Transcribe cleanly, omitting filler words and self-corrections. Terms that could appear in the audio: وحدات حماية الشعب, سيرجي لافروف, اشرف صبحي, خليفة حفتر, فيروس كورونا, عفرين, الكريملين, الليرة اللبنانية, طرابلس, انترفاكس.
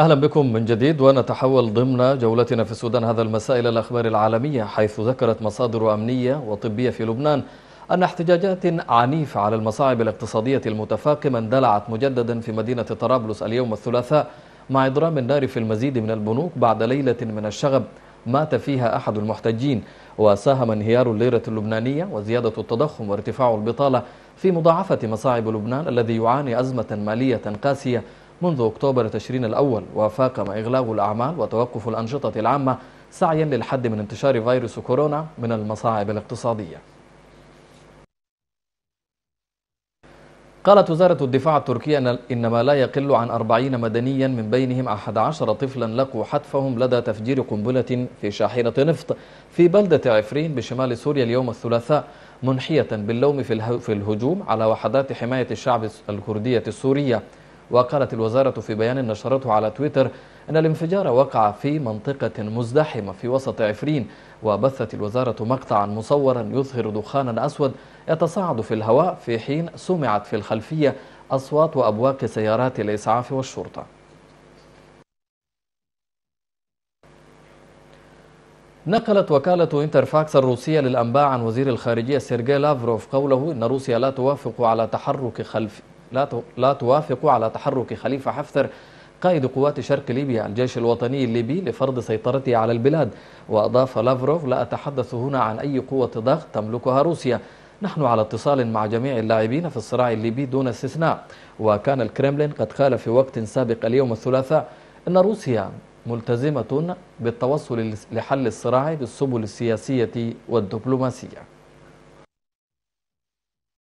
أهلا بكم من جديد. ونتحول ضمن جولتنا في السودان هذا المساء إلى الأخبار العالمية، حيث ذكرت مصادر أمنية وطبية في لبنان أن احتجاجات عنيفة على المصاعب الاقتصادية المتفاقمة اندلعت مجددا في مدينة طرابلس اليوم الثلاثاء مع إضرام النار في المزيد من البنوك بعد ليلة من الشغب مات فيها أحد المحتجين، وساهم انهيار الليرة اللبنانية وزيادة التضخم وارتفاع البطالة في مضاعفة مصاعب لبنان الذي يعاني أزمة مالية قاسية منذ أكتوبر تشرين الأول، وفاقم إغلاق الأعمال وتوقف الأنشطة العامة سعيا للحد من انتشار فيروس كورونا من المصاعب الاقتصادية. قالت وزارة الدفاع التركية إن ما لا يقل عن 40 مدنيا من بينهم 11 طفلا لقوا حتفهم لدى تفجير قنبلة في شاحنة نفط في بلدة عفرين بشمال سوريا اليوم الثلاثاء، منحية باللوم في الهجوم على وحدات حماية الشعب الكردية السورية. وقالت الوزارة في بيان نشرته على تويتر أن الانفجار وقع في منطقة مزدحمة في وسط عفرين، وبثت الوزارة مقطعا مصورا يظهر دخانا أسود يتصاعد في الهواء، في حين سمعت في الخلفية أصوات وأبواق سيارات الإسعاف والشرطة. نقلت وكالة انترفاكس الروسية للأنباء عن وزير الخارجية سيرجي لافروف قوله إن روسيا لا توافق على تحرك خليفة حفتر قائد قوات شرق ليبيا الجيش الوطني الليبي لفرض سيطرته على البلاد. وأضاف لافروف: لا أتحدث هنا عن أي قوة ضغط تملكها روسيا، نحن على اتصال مع جميع اللاعبين في الصراع الليبي دون استثناء. وكان الكريملين قد قال في وقت سابق اليوم الثلاثاء إن روسيا ملتزمة بالتوصل لحل الصراع بالسبل السياسية والدبلوماسية.